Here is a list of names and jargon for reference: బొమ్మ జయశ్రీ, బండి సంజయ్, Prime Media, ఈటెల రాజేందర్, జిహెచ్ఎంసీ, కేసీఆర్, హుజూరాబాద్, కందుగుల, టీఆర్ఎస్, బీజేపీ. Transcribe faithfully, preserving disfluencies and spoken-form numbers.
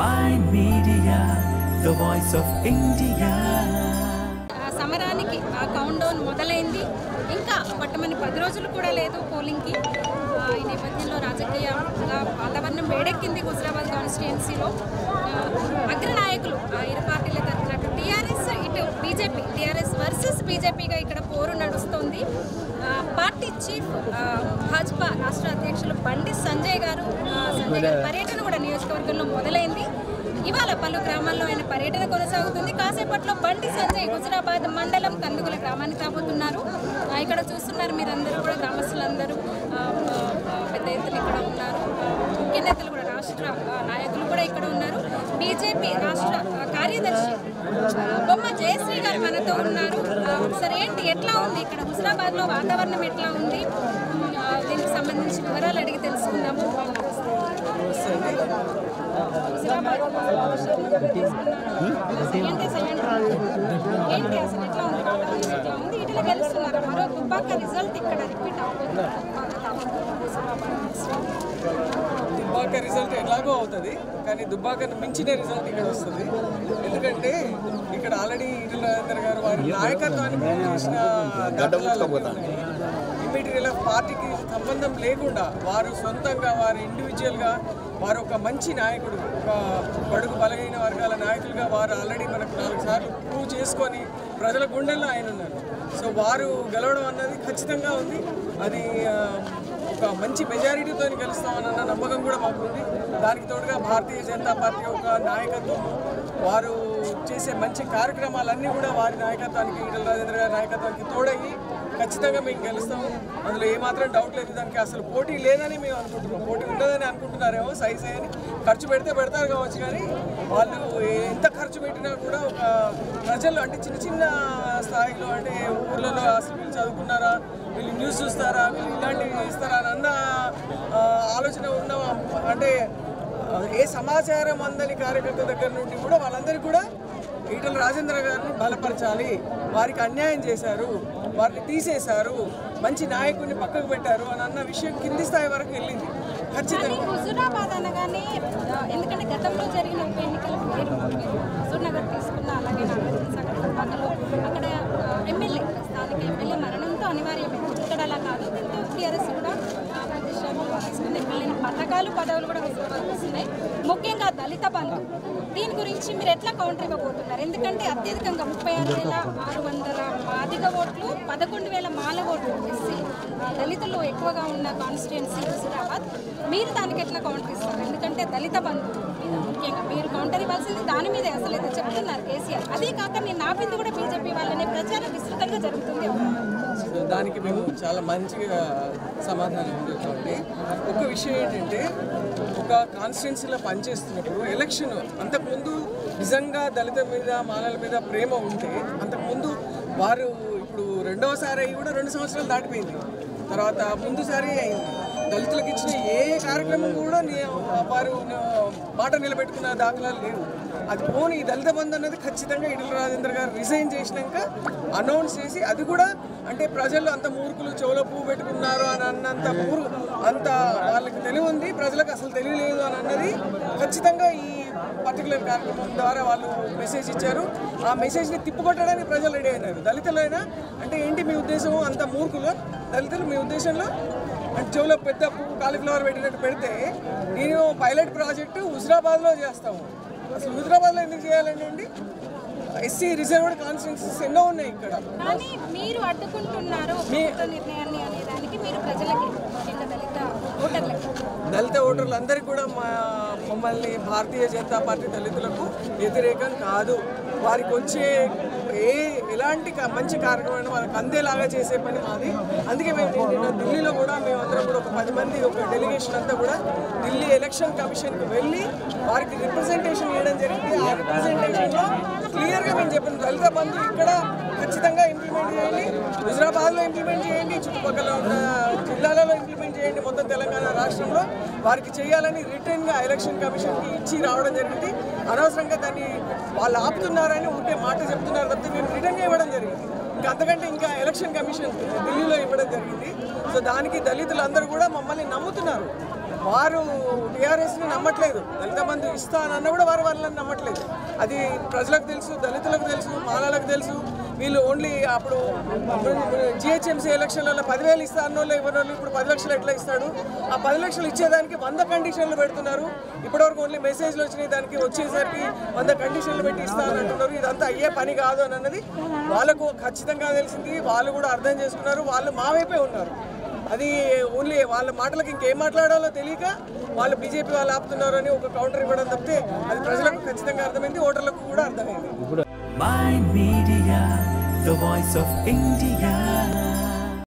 Prime Media, the voice of India. సమరానికి ఆ count down మొదలైంది. ఇంకా పట్టమని పది రోజులు కూడా లేదు పోలింగ్ కి. ఈ నేపథ్యంలో రాజకీయ వాతావరణం వేడెక్కింది హుజూరాబాద్ కాన్స్టిట్యుయెన్సీలో. అగ్ర నాయకులు ఇరు పార్టీల తరపున టీఆర్ఎస్ ఇటు బీజేపీ, టీఆర్ఎస్ వర్సెస్ బీజేపీగా ఇక్కడ పోరు నడుస్తుంది. పార్టీ చీఫ్ భాజపా రాష్ట్ర అధ్యక్షులు బండి సంజయ్ గారు సంజయ్ గారి పర్యటన కూడా నియోజకవర్గంలో మొదలైంది. ఇవాళ పలు గ్రామాల్లో ఆయన పర్యటన కొనసాగుతుంది. కాసేపట్లో బండి సంజయ్ హుజూరాబాద్ మండలం కందుగుల గ్రామానికి రాబోతున్నారు. ఇక్కడ చూస్తున్నారు మీరందరూ కూడా, గ్రామస్తులందరూ పెద్ద ఎత్తున ఇక్కడ ఉన్నారు. ముఖ్య నేతలు కూడా, రాష్ట్ర నాయకులు కూడా ఇక్కడ ఉన్నారు. బీజేపీ రాష్ట్ర కార్యదర్శి బొమ్మ జయశ్రీ గారు మనతో ఉన్నారు. ఒకసారి ఏంటి, ఎట్లా ఉంది ఇక్కడ హుజూరాబాద్లో వాతావరణం, ఎట్లా ఉంది దీనికి సంబంధించిన వివరాలు అడిగి తెలుసుకుందాము. దుబ్బాక రిజల్ట్ ఎలాగో అవుతుంది కానీ దుబ్బాకను మించిన రిజల్ట్ ఇక్కడ వస్తుంది. ఎందుకంటే ఇక్కడ ఆల్రెడీ ఈటెల రాజేందర్ గారు వారి నాయకత్వానికి చేసిన మెటీరియల్ పార్టీకి సంబంధం లేకుండా వారు సొంతంగా, వారు ఇండివిజువల్గా, వారు ఒక మంచి నాయకుడు, ఒక బడుగు బలహీన వర్గాల నాయకులుగా వారు ఆల్రెడీ మనకు నాలుగు సార్లు ప్రూవ్ చేసుకొని ప్రజల గుండెల్లో ఆయన ఉన్నారు. సో వారు గెలవడం అన్నది ఖచ్చితంగా ఉంది. అది ఒక మంచి మెజారిటీతో గెలుస్తామన్న నమ్మకం కూడా మాకు ఉంది. దానికి తోడుగా భారతీయ జనతా పార్టీ యొక్క నాయకత్వం, వారు చేసే మంచి కార్యక్రమాలన్నీ కూడా వారి నాయకత్వానికి, ఈటెల రాజేందర్ గారి నాయకత్వానికి తోడయ్యి ఖచ్చితంగా మేము గెలుస్తాము. అందులో ఏమాత్రం డౌట్ లేదు. దానికి అసలు పోటీ లేదని మేము అనుకుంటున్నాం. పోటీ ఉండదని అనుకుంటున్నారేమో, సైజ్ అని ఖర్చు పెడితే పెడతారు కావచ్చు కానీ వాళ్ళు ఎంత ఖర్చు పెట్టినా కూడా ఒక ప్రజలు అంటే చిన్న చిన్న స్థాయిలో అంటే ఊర్లలో అసలు వీళ్ళు చదువుకున్నారా, వీళ్ళు న్యూస్ చూస్తారా, వీళ్ళు ఇలాంటివి ఇస్తారా అని అన్న ఆలోచన ఉన్న అంటే ఏ సమాచారం అందని కార్యకర్త దగ్గర నుండి కూడా వాళ్ళందరికీ కూడా ఈటెల రాజేంద్ర గారిని బలపరచాలి, వారికి అన్యాయం చేశారు, వారిని తీసేశారు, మంచి నాయకుడిని పక్కకు పెట్టారు అని అన్న విషయం కింది స్థాయి వరకు వెళ్ళింది. ఖచ్చితంగా హుజూరాబాద్ అనగానే, ఎందుకంటే గతంలో జరిగిన ఉప ఎన్నికల హుజూర్నగర్ తీసుకున్న, అలాగే అక్కడ ఎమ్మెల్యే, స్థానిక ఎమ్మెల్యే మరణంతో అనివార్యమే. ఇక్కడ అలా కాదు. దీంతో టీఆర్ఎస్ కూడా తీసుకున్న ఎమ్మెల్యేల పథకాలు, పదవులు కూడా హుజూరాబాద్ వస్తున్నాయి. ముఖ్యంగా దళిత బంధు, దీని గురించి మీరు ఎట్లా కౌంటర్ ఇవ్వబోతున్నారు? ఎందుకంటే అత్యధికంగా ముప్పై ఆరు వేల ఆరు వందల అధిక ఓట్లు, పదకొండు వేల మాల ఓట్లు ఎస్సీ దళితులు ఎక్కువగా ఉన్న కాన్స్టిట్యుయెన్సీ హుజూరాబాద్. మీరు దానికి ఎట్లా కౌంటర్ ఇస్తారు? ఎందుకంటే దళిత బంధు ముఖ్యంగా మీరు కౌంటర్ ఇవ్వాల్సింది దాని మీద అసలు ఏదో చెప్తున్నారు కేసీఆర్. అదే కాక నేను నా బిందు కూడా బీజేపీ వాళ్ళనే ప్రచారం విస్తృతంగా జరుగుతుంది. దానికి మేము చాలా మంచిగా సమాధానం ఇవ్వండి. ఒక విషయం ఏంటంటే, ఒక కాన్స్టిట్యున్సీలో పనిచేస్తున్నప్పుడు ఎలక్షన్ అంతకుముందు నిజంగా దళిత మీద, మాలల మీద ప్రేమ ఉంటే అంతకుముందు వారు, ఇప్పుడు రెండోసారి అయ్యి కూడా రెండు సంవత్సరాలు దాటిపోయింది. తర్వాత ముందుసారి అయింది. దళితులకు ఇచ్చిన ఏ కార్యక్రమం కూడా వారు మాట నిలబెట్టుకున్న దాఖలాలు లేవు. అది పోనీ ఈ దళిత బంధు అన్నది ఖచ్చితంగా ఈటెల రాజేందర్ గారు రిజైన్ చేసినాక అనౌన్స్ చేసి, అది కూడా అంటే ప్రజలు అంత మూర్ఖులు, చెవులో పువ్వు పెట్టుకున్నారు అని అన్నంత మూర్ అంత వాళ్ళకి తెలివి ఉంది, ప్రజలకు అసలు తెలియలేదు అని అన్నది ఖచ్చితంగా ఈ పర్టికులర్ కార్యక్రమం ద్వారా వాళ్ళు మెసేజ్ ఇచ్చారు. ఆ మెసేజ్ని తిప్పుకొట్టడానికి ప్రజలు రెడీ అయినారు. దళితులైనా అంటే ఏంటి మీ ఉద్దేశం, అంత మూర్ఖులు దళితులు మీ ఉద్దేశంలో అంటే చెవులో పెద్ద పువ్వు, కాలీఫ్లవర్ పెట్టినట్టు పెడితే, నేను పైలట్ ప్రాజెక్టు హుజూరాబాద్లో చేస్తాము. అసలు హుజూరాబాద్లో ఎందుకు చేయాలండి అండి? ఎస్సీ రిజర్వ్డ్ కాన్స్టిట్యున్సీస్ ఎన్నో ఉన్నాయి ఇక్కడ. మీరు అడ్డుకుంటున్నారు నిర్ణయాన్ని అనేదానికి మీరు ప్రజలకి, దళిత ఓటర్లకి, దళిత ఓటర్లందరికీ కూడా మా మమ్మల్ని భారతీయ జనతా పార్టీ దళితులకు వ్యతిరేకం కాదు. వారికి వచ్చే ఏ ఎలాంటి మంచి కార్యక్రమం వాళ్ళకి అందేలాగా చేసే పని మాది. అందుకే మేము నిన్న ఢిల్లీలో కూడా మేమందరం కూడా ఒక పది మంది ఒక డెలిగేషన్ అంతా కూడా ఢిల్లీ ఎలక్షన్ కమిషన్కి వెళ్ళి వారికి రిప్రజెంటేషన్ ఇవ్వడం జరిగింది. ఆ రిప్రజెంటేషన్లో క్లియర్గా మేము చెప్పిన దళిత బంధు ఇక్కడ ఖచ్చితంగా ఇంప్లిమెంట్ చేయండి, హుజూరాబాద్లో ఇంప్లిమెంట్ చేయండి, చుట్టుపక్కల ఉన్న జిల్లాలలో ఇంప్లిమెంట్ చేయండి, మొత్తం తెలంగాణ రాష్ట్రంలో వారికి చేయాలని రిటర్న్గా ఎలక్షన్ కమిషన్కి ఇచ్చి రావడం జరిగింది. అనవసరంగా దాన్ని వాళ్ళు ఆపుతున్నారని ఉంటే మాట చెప్తున్నారు తప్పితే మేము రిటర్న్గా ఇవ్వడం జరిగింది. ఇంకా అంతకంటే ఇంకా ఎలక్షన్ కమిషన్ ఢిల్లీలో ఇవ్వడం జరిగింది. సో దానికి దళితులందరూ కూడా మమ్మల్ని నమ్ముతున్నారు. వారు టిఆర్ఎస్ని నమ్మట్లేదు, దళిత బంధు ఇస్తా అన్న కూడా వారు వాళ్ళని నమ్మట్లేదు. అది ప్రజలకు తెలుసు, దళితులకు తెలుసు, మాలలకు తెలుసు. వీళ్ళు ఓన్లీ అప్పుడు జిహెచ్ఎంసీ ఎలక్షన్లలో పదివేలు ఇస్తా అన్నోళ్ళు ఎవరోళ్ళు ఇప్పుడు పది లక్షలు ఎట్లా ఇస్తాడు? ఆ పది లక్షలు ఇచ్చేదానికి వంద కండిషన్లు పెడుతున్నారు. ఇప్పటివరకు ఓన్లీ మెసేజ్లు వచ్చినాయి, దానికి వచ్చేసరికి వంద కండిషన్లు పెట్టి ఇస్తా అని అంటున్నారు. ఇదంతా అయ్యే పని కాదు అని అన్నది వాళ్ళకు ఖచ్చితంగా తెలిసింది. వాళ్ళు కూడా అర్థం చేసుకున్నారు, వాళ్ళు మా వైపే ఉన్నారు. అది ఓన్లీ వాళ్ళ మాటలకు ఇంకేం మాట్లాడాలో తెలియక వాళ్ళు బీజేపీ వాళ్ళు ఆపుతున్నారు అని ఒక కౌంటర్ ఇవ్వడం తప్పితే అది ప్రజలకు ఖచ్చితంగా అర్థమైంది, ఓటర్లకు కూడా అర్థమైంది.